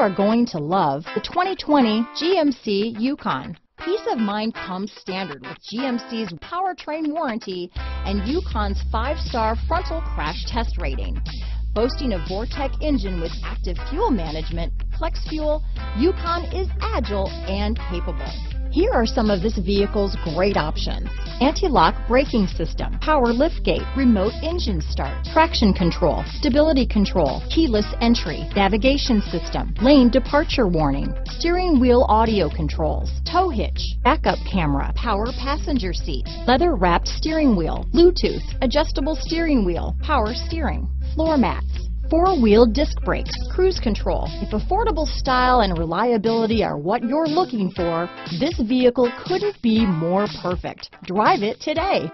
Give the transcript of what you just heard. are going to love the 2020 GMC Yukon. Peace of mind comes standard with GMC's powertrain warranty and Yukon's 5-star frontal crash test rating. Boasting a Vortec engine with active fuel management, flex fuel, Yukon is agile and capable. Here are some of this vehicle's great options: anti-lock braking system, power liftgate, remote engine start, traction control, stability control, keyless entry, navigation system, lane departure warning, steering wheel audio controls, tow hitch, backup camera, power passenger seat, leather wrapped steering wheel, Bluetooth, adjustable steering wheel, power steering, floor mats, four-wheel disc brakes, cruise control. If affordable style and reliability are what you're looking for, this vehicle couldn't be more perfect. Drive it today.